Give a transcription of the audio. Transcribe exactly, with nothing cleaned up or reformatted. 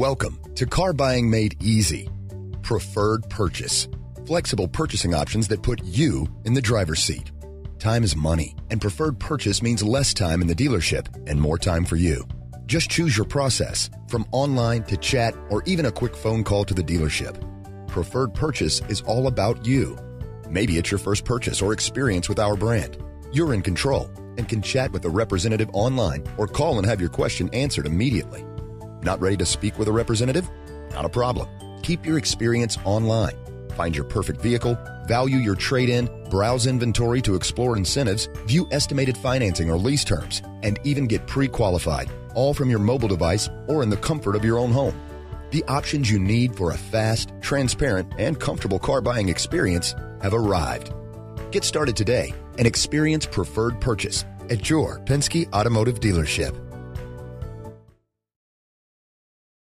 Welcome to Car Buying Made Easy. Preferred Purchase. Flexible purchasing options that put you in the driver's seat. Time is money, and Preferred Purchase means less time in the dealership and more time for you. Just choose your process, from online to chat or even a quick phone call to the dealership. Preferred Purchase is all about you. Maybe it's your first purchase or experience with our brand. You're in control and can chat with a representative online or call and have your question answered immediately. Not ready to speak with a representative? Not a problem. Keep your experience online. Find your perfect vehicle, value your trade-in, browse inventory to explore incentives, view estimated financing or lease terms, and even get pre-qualified, all from your mobile device or in the comfort of your own home. The options you need for a fast, transparent, and comfortable car buying experience have arrived. Get started today and experience Preferred Purchase at your Penske Automotive dealership.